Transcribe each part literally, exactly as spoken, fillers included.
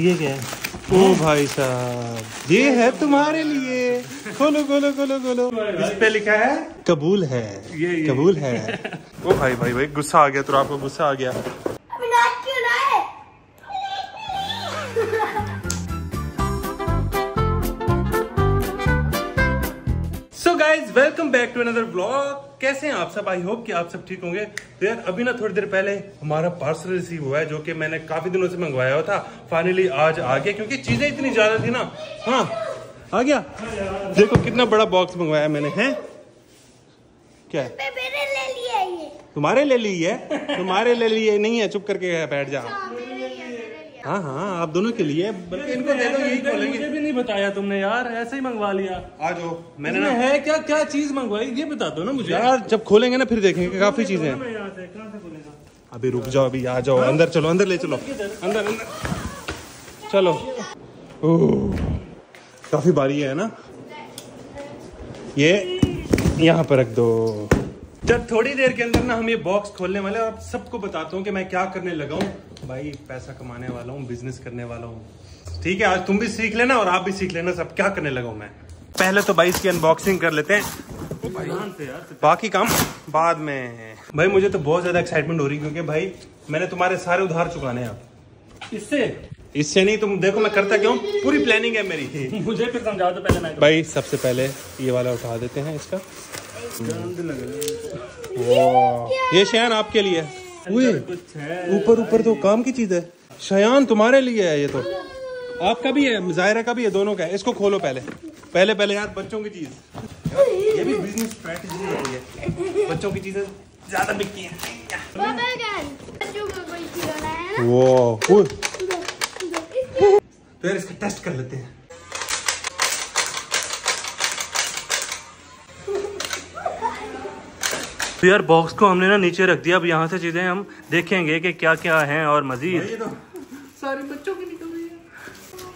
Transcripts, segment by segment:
ये क्या है? ओ भाई साहब, ये है तुम्हारे लिए, खोलो खोलो खोलो खोलो। इस पे लिखा है कबूल है, ये, ये, कबूल है। ओ भाई भाई भाई, गुस्सा आ गया तो आपको गुस्सा आ गया। So guys, welcome back to another vlog. कैसे हैं आप सब? आई होप कि आप सब ठीक होंगे। तो यार अभी ना थोड़ी देर पहले हमारा पार्सल रिसीव हुआ है, जो कि मैंने काफी दिनों से मंगवाया हुआ था। फाइनली आज आ गया, क्योंकि चीजें इतनी ज्यादा थी ना। हाँ आ गया, देखो कितना बड़ा बॉक्स मंगवाया मैंने। हैं क्या है? ले लिया ये। तुम्हारे ले ली है? तुम्हारे ले लिए नहीं है, चुप करके बैठ जा। हाँ हाँ, आप दोनों के लिए, बल्कि इनको दे दो, यही खोलेंगे। मुझे भी नहीं बताया तुमने यार, ऐसे ही मंगवा लिया। आ जाओ, मैंने ना है क्या क्या चीज मंगवाई ये बता दो ना मुझे यार। जब खोलेंगे ना फिर देखेंगे, काफी चीजें हैं। अभी रुक जाओ, अभी आ जाओ, अंदर चलो, अंदर ले चलो, अंदर अंदर चलो। ओह काफी भारी है ना, ये यहाँ पर रख दो। जब थोड़ी देर के अंदर ना हम ये बॉक्स खोलने वाले हैं, और आप सबको बताता हूँ कि मैं क्या करने लगा हूँ। भाई पैसा कमाने वाला हूँ, बिजनेस करने वाला हूँ, ठीक है। आज तुम भी सीख लेना और आप भी सीख लेना सब क्या करने लगा हूँ मैं। पहले तो भाई इसकी अनबॉक्सिंग कर लेते हैं, भाई बाकी काम बाद में। भाई मुझे तो बहुत ज्यादा एक्साइटमेंट हो रही, क्योंकि भाई मैंने तुम्हारे सारे उधार चुकाने हैं। आप इससे इससे नहीं, तुम देखो मैं करता क्यों, पूरी प्लानिंग है मेरी। मुझे फिर समझा दो पहले। मैं भाई सबसे पहले ये वाला उठा देते हैं, इसका गंद लग रहा है। ये शयान आपके लिए, ऊपर ऊपर तो काम की चीज है। शयान तुम्हारे लिए है, ये तो आपका भी है, मुजाहिरा का भी है, दोनों का है। इसको खोलो पहले, पहले पहले यार बच्चों की चीज। ये भी बिजनेस स्ट्रेटजी होती है, बच्चों की चीजें ज्यादा बिकती है। वो तो यार इसका टेस्ट कर लेते हैं। तो यार बॉक्स को हमने ना नीचे रख दिया, अब यहाँ से चीजें हम देखेंगे कि क्या क्या हैं और मजीद। ये तो सारे बच्चों की निकल रही है।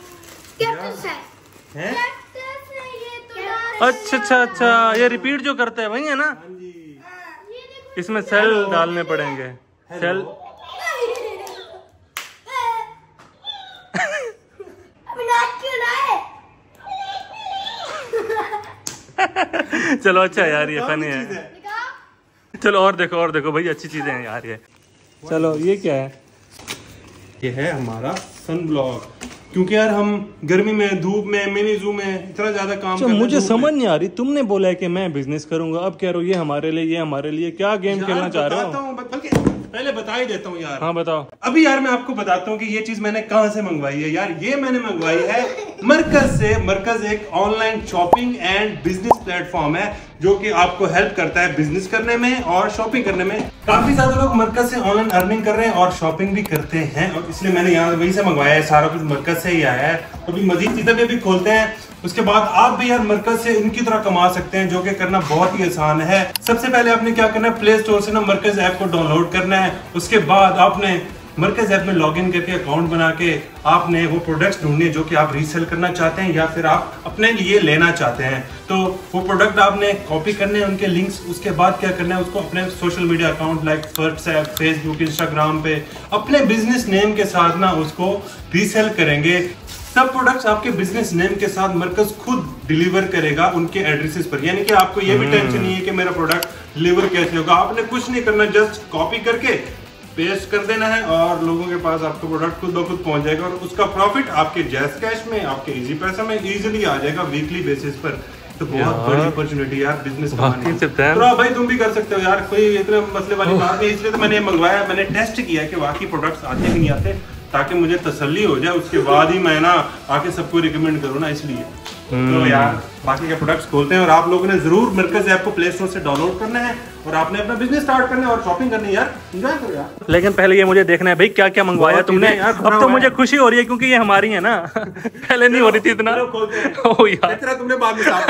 कैक्टस है? हैं? कैक्टस है ये तो। अच्छा अच्छा अच्छा, ये रिपीट जो करते हैं वही है ना। हाँ जी, इसमें सेल डालने पड़ेंगे, सेल। चलो अच्छा यार, ये फनी है। चलो और देखो, और देखो भाई, अच्छी चीजें हैं यार ये। चलो ये क्या है? ये है हमारा सनब्लॉक, क्योंकि यार हम गर्मी में, धूप में, मिनी जू में इतना ज्यादा काम कर रहे हैं। मुझे समझ नहीं आ रही, तुमने बोला है कि मैं बिजनेस करूंगा, अब कह रहे हो ये हमारे लिए, ये हमारे लिए, क्या गेम खेलना चाह रहे हो? बल्कि पहले बता ही देता हूँ यार। हाँ बताओ। अभी यार मैं आपको बताता हूँ कि ये चीज मैंने कहाँ से मंगवाई है। यार ये मैंने मंगवाई है मरकज से। मरकज एक online shopping and business platform है, जो कि आपको हेल्प करता है बिजनेस करने में और शॉपिंग करने में। काफी ज्यादा लोग मरकज से ऑनलाइन अर्निंग कर रहे हैं और शॉपिंग भी करते हैं, और इसलिए मैंने यहाँ वहीं से मंगवाया है। सारा कुछ मरकज से ही आया है। अभी मजीद चीजें भी, भी खोलते हैं, उसके बाद आप भी यार मरकज से इनकी तरह कमा सकते हैं, जो कि करना बहुत ही आसान है। सबसे पहले आपने क्या करना है, प्ले स्टोर से ना मरकज ऐप को डाउनलोड करना है। उसके बाद आपने मरकज ऐप में लॉगिन करके अकाउंट बना के आपने वो प्रोडक्ट्स ढूंढने जो कि आप रीसेल करना चाहते हैं या फिर आप अपने लिए लेना चाहते हैं। तो वो प्रोडक्ट आपने कॉपी करने हैं उनके लिंक्स। उसके बाद क्या करना है, उसको अपने social media account like WhatsApp, Facebook, Instagram पे अपने बिजनेस नेम के साथ ना उसको रीसेल करेंगे। सब प्रोडक्ट्स आपके बिजनेस नेम के साथ मरकज खुद डिलीवर करेगा उनके एड्रेसेस पर, यानी कि आपको ये भी टेंशन नहीं है कि मेरा प्रोडक्ट डिलीवर कैसे होगा। आपने कुछ नहीं करना, जस्ट कॉपी करके पेस्ट कर देना है और लोगों के पास आपका प्रोडक्ट खुद ब खुद पहुंच जाएगा, और उसका प्रॉफिट आपके जैस कैश में, आपके इजी पैसा में इजीली आ जाएगा वीकली बेसिस पर। तो बहुत बड़ी अपॉर्चुनिटी यार बिजनेस करने की। तो भाई तुम भी कर सकते हो यार, कोई इतना मसले वाली बात नहीं। इसलिए तो मैंने मंगवाया, मैंने टेस्ट किया कि बाकी प्रोडक्ट्स आते कि नहीं आते, ताकि मुझे तसल्ली हो जाए, उसके बाद ही मैं ना आके सबको रिकमेंड करूँ ना, इसलिए। तो यार बाकी के प्रोडक्ट्स खोलते हैं, और आप लोगों ने जरूर मरकज ऐप को प्ले स्टोर से डाउनलोड करना है और आपने अपना बिजनेस स्टार्ट करना है और शॉपिंग करनी है यार, एंजॉय करो यार। लेकिन पहले ये मुझे देखना है भाई क्या क्या मंगवाया तुमने। अब तो मुझे खुशी हो रही है क्योंकि ये हमारी है ना, पहले नहीं हो रही थी इतना। ओ यार तुमने बाद में साफ।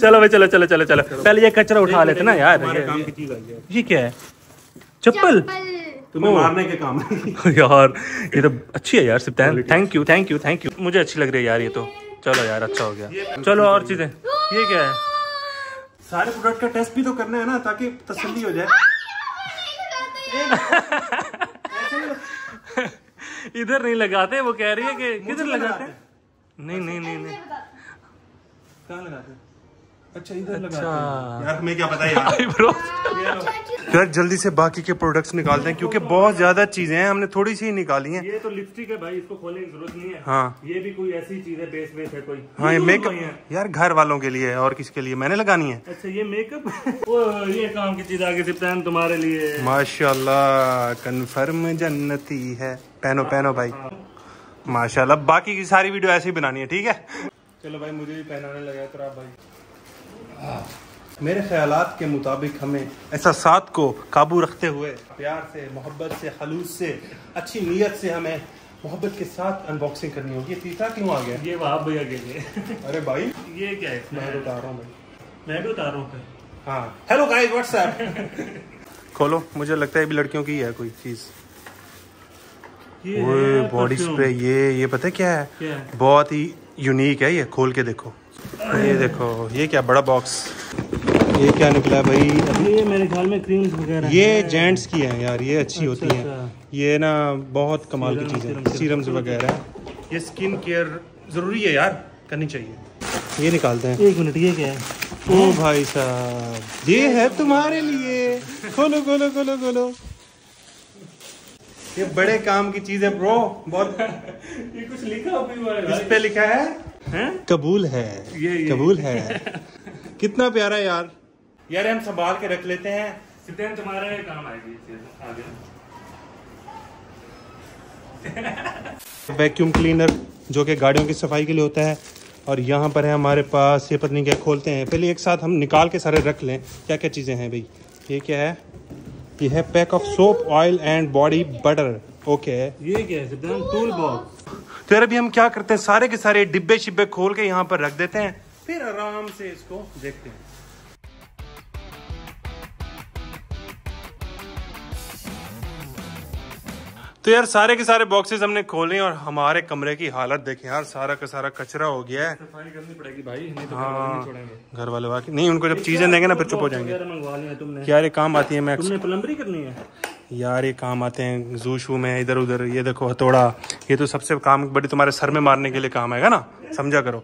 चलो भाई, चलो चलो चलो चलो पहले ये कचरा उठा लेते ना यार। ये क्या है? चप्पल तुम्हें मारने के काम। यार ये तो अच्छी है यार Sabtain, thank you thank you thank you, मुझे अच्छी लग रही है यार ये तो। चलो यार अच्छा हो गया। चलो और चीजें, ये क्या है? सारे प्रोडक्ट का टेस्ट भी तो करना है ना, ताकि तसल्ली हो जाए। इधर नहीं लगाते, वो कह रही है कि किधर लगाते हैं। नहीं नहीं नहीं नहीं कहाँ लगाते हैं? अच्छा इधर लगाते हैं। यार मैं क्या पता यार, यार जल्दी से बाकी के प्रोडक्ट्स निकालते हैं क्योंकि बहुत ज्यादा चीजें हैं, हमने थोड़ी सी ही निकाली हैं। ये तो लिपस्टिक है भाई, इसको खोलने की जरूरत नहीं है। हाँ ये भी कोई ऐसी चीज है, बेस बेस है कोई। हाँ ये मेकअप यार घर वालों के लिए है, और किसके लिए मैंने लगानी है। अच्छा ये मेकअप, ये काम की चीज आगे सिप्तान तुम्हारे लिए। माशाल्लाह कन्फर्म जन्नती है, पहनो पहनो भाई माशाल्लाह। बाकी की सारी वीडियो ऐसी बनानी है ठीक है। चलो भाई मुझे भी पहनाने लगा तो आप भाई। मेरे ख्यालात के मुताबिक हमें ऐसा साथ को काबू रखते हुए प्यार से, मोहब्बत से, खलूस से, अच्छी नीयत से हमें मोहब्बत के साथ अनबॉक्सिंग करनी होगी। तीसरा क्यों आ गया ये वहाब भैया के लिए? अरे भाई ये क्या है? मैं भी उतार रहा हूँ भाई, मैं भी उतार रहा हूँ। हाँ हेलो गाइस व्हाट्सएप। खोलो, मुझे लगता है अभी लड़कियों की है कोई चीज़। ये बॉडी स्प्रे, ये ये पता है क्या है? क्या है? बहुत ही यूनिक है ये, खोल के देखो। ये देखो ये क्या बड़ा बॉक्स, ये क्या निकला भाई? ये मेरे ख्याल में क्रीम्स वगैरह, ये जेंट्स की है यार, ये अच्छी अच्छा, होती अच्छा। है ये ना बहुत कमाल की चीज़ें, सीरम्स वगैरह, ये स्किन केयर ज़रूरी है यार, करनी चाहिए। ये निकालते हैं एक मिनट, ये क्या है? ओ भाई साहब ये है तुम्हारे लिए, खोलो खोलो खोलो खोलो। ये बड़े काम की चीज है ब्रो, बहुत। ये कुछ लिखा है, इस पे लिखा है, है? कबूल है, ये, ये। कबूल है। कितना प्यारा है यार। यार हम संभाल के रख लेते हैं, सिद्धांत तुम्हारे काम आएगी आगे। वैक्यूम क्लीनर जो कि गाड़ियों की सफाई के लिए होता है, और यहाँ पर है हमारे पास, ये पत्नी क्या खोलते हैं पहले, एक साथ हम निकाल के सारे रख लें क्या क्या चीजें हैं भाई। ये क्या है? ये है pack of soap, oil and body butter. Okay ये क्या है? Tool box. तो यार अभी हम क्या करते हैं, सारे के सारे डिब्बे शिब्बे खोल के यहाँ पर रख देते हैं, फिर आराम से इसको देखते हैं। तो यार सारे के सारे बॉक्सेस हमने खोले और हमारे कमरे की हालत देखें यार, सारा का सारा कचरा हो गया है। सफाई करनी पड़ेगी भाई, नहीं तो हाँ, घर वाले वाकई नहीं, उनको जब चीजें देंगे ना फिर चुप हो जाएंगे। यार ये काम आती है, मैं तुमने प्लम्बरी करनी है यार, ये काम आते हैं जूशू में इधर उधर। ये देखो हथौड़ा, ये तो सबसे काम बड़ी तुम्हारे सर में मारने के लिए काम आएगा ना, समझा करो।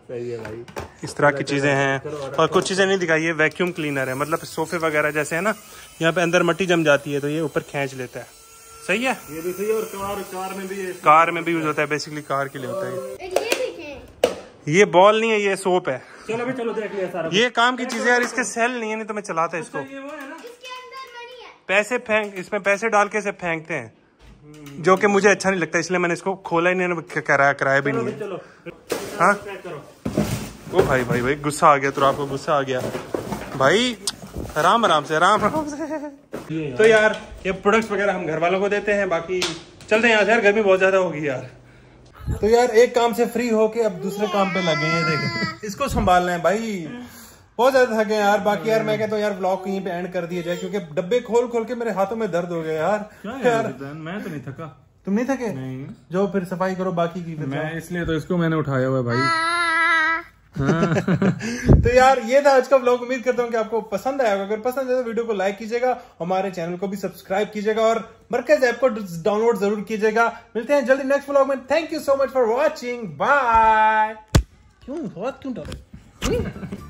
इस तरह की चीजें हैं, और कुछ चीजें नहीं दिखाई। ये वैक्यूम क्लीनर है, मतलब सोफे वगैरह जैसे है ना, यहाँ पे अंदर मट्टी जम जाती है तो ये ऊपर खींच लेता है। सही है ये भी सही है, और कार कार में भी है, कार में भी यूज होता है, बेसिकली कार के लिए होता है। ये ये बॉल नहीं है, ये सोप है। चलो भी चलो देख लिया सारा, ये काम की चीजें यार। इसके सेल नहीं है, नहीं तो मैं चलाता इसको। ये वो है ना, इसके अंदर मनी है, पैसे फेंक, इसमें पैसे डाल के इसे फेंकते हैं, जो कि मुझे अच्छा नहीं लगता, इसलिए मैंने इसको खोला ही नहीं, कराया कराया भी नहीं है। हाँ ओ भाई भाई भाई गुस्सा आ गया, तो आपको गुस्सा आ गया भाई, आराम आराम से आराम आराम से। तो यार ये प्रोडक्ट्स वगैरह हम घर वालों को देते हैं, बाकी चलते हैं यहाँ से यार, गर्मी बहुत ज्यादा होगी यार। तो यार एक काम से फ्री होके अब दूसरे काम पे लग गए हैं, देखें इसको संभालना है भाई, बहुत ज्यादा थके हैं यार। बाकी यार मैं कहता तो हूँ यार व्लॉग यहीं पे एंड कर दिया जाए, क्योंकि डब्बे खोल खोल के मेरे हाथों में दर्द हो गया यार। यार मैं तो नहीं थका। तुम नहीं थके? नहीं। जो फिर सफाई करो बाकी की, मैं इसलिए तो इसको मैंने उठाया हुआ भाई। तो यार ये था आज का व्लॉग, उम्मीद करता हूँ कि आपको पसंद आया होगा। अगर पसंद आया तो वीडियो को लाइक कीजिएगा, हमारे चैनल को भी सब्सक्राइब कीजिएगा, और मरकज ऐप को डाउनलोड जरूर कीजिएगा। मिलते हैं जल्दी नेक्स्ट व्लॉग में। Thank you so much for watching, bye. क्यों बहुत क्यों डाल